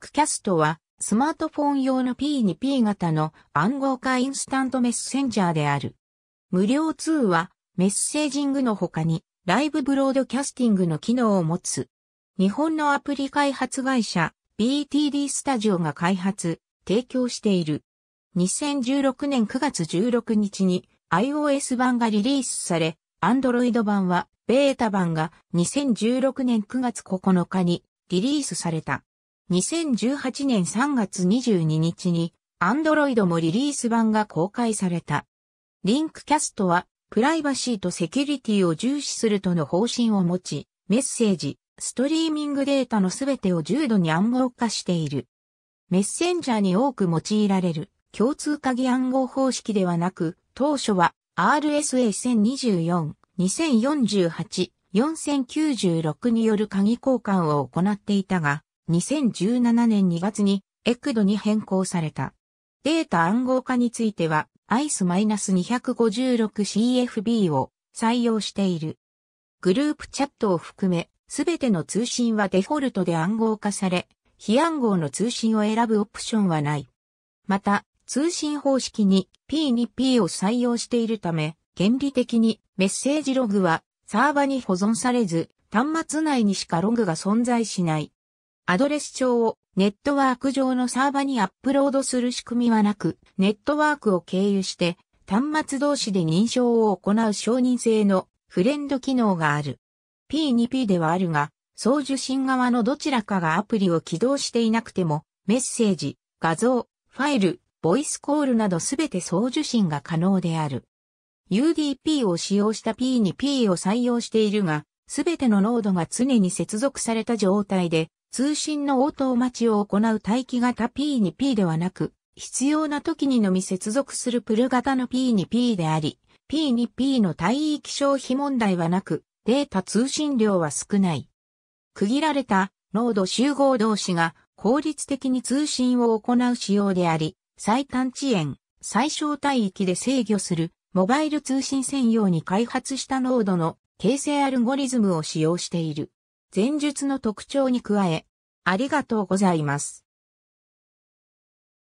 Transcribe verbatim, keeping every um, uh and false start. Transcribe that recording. クキャストはスマートフォン用の ピーツーピー 型の暗号化インスタントメッセンジャーである。無料通話、メッセージングの他にライブブロードキャスティングの機能を持つ。日本のアプリ開発会社 ビーティーディー スタジオが開発、提供している。にせんじゅうろくねんくがつじゅうろくにちに iOS 版がリリースされ、Android 版はベータ版がにせんじゅうろくねんくがつここのかにリリースされた。にせんじゅうはちねんさんがつにじゅうににちに Android もリリース版が公開された。リンクキャストはプライバシーとセキュリティを重視するとの方針を持ち、メッセージ、ストリーミングデータのすべてを重度に暗号化している。メッセンジャーに多く用いられる共通鍵暗号方式ではなく、当初は アールエスエーせんにじゅうよん、にせんよんじゅうはち、よんせんきゅうじゅうろくによる鍵交換を行っていたが、にせんじゅうななねんにがつに イーシーディーに変更された。データ暗号化については アイエス にーごーろく シーエフビー を採用している。グループチャットを含めすべての通信はデフォルトで暗号化され、非暗号の通信を選ぶオプションはない。また、通信方式に ピーツーピー を採用しているため、原理的にメッセージログはサーバに保存されず、端末内にしかログが存在しない。アドレス帳をネットワーク上のサーバにアップロードする仕組みはなく、ネットワークを経由して端末同士で認証を行う承認制のフレンド機能がある。ピーツーピー ではあるが、送受信側のどちらかがアプリを起動していなくても、メッセージ、画像、ファイル、ボイスコールなどすべて送受信が可能である。ユーディーピー を使用した ピーツーピー を採用しているが、すべてのノードが常に接続された状態で、通信の応答待ちを行う待機型 ピーツーピー ではなく、必要な時にのみ接続するプル型の ピーツーピー であり、ピーツーピー の帯域消費問題はなく、データ通信量は少ない。区切られたノード集合同士が効率的に通信を行う仕様であり、最短遅延、最小帯域で制御するモバイル通信専用に開発したノードの形成アルゴリズムを使用している。前述の特徴に加え、ありがとうございます。